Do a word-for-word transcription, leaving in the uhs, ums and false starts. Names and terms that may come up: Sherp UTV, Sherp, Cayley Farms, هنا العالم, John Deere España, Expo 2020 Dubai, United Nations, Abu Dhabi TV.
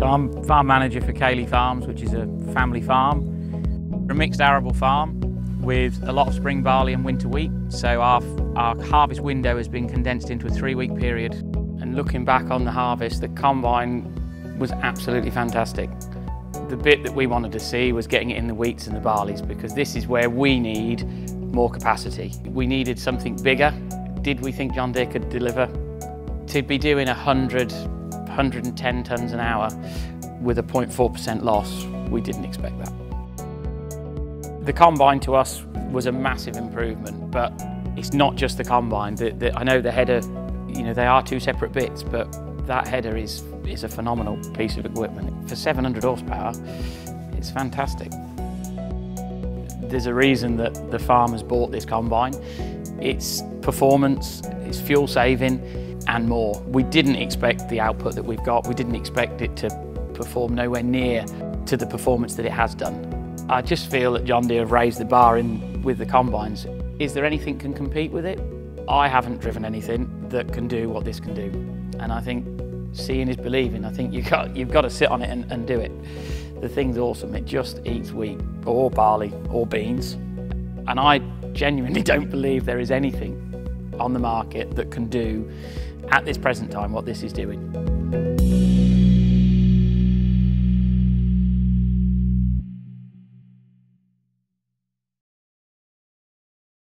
So I'm farm manager for Cayley Farms, which is a family farm. We're a mixed arable farm with a lot of spring barley and winter wheat. So our, our harvest window has been condensed into a three-week period. And looking back on the harvest, the combine was absolutely fantastic. The bit that we wanted to see was getting it in the wheats and the barleys, because this is where we need more capacity. We needed something bigger. Did we think John Deere could deliver? To be doing one hundred, one hundred ten tonnes an hour with a zero point four percent loss, we didn't expect that. The combine to us was a massive improvement, but it's not just the combine. The, the, I know the header, you know, they are two separate bits, but that header is, is a phenomenal piece of equipment. For seven hundred horsepower, it's fantastic. There's a reason that the farmers bought this combine. It's performance, it's fuel saving and more. We didn't expect the output that we've got. We didn't expect it to perform nowhere near to the performance that it has done. I just feel that John Deere have raised the bar in with the combines. Is there anything that can compete with it? I haven't driven anything that can do what this can do. And I think seeing is believing. I think you've got, you've got to sit on it and, and do it. The thing's awesome. It just eats wheat or barley or beans. And I genuinely don't believe there is anything on the market that can do at this present time what this is doing.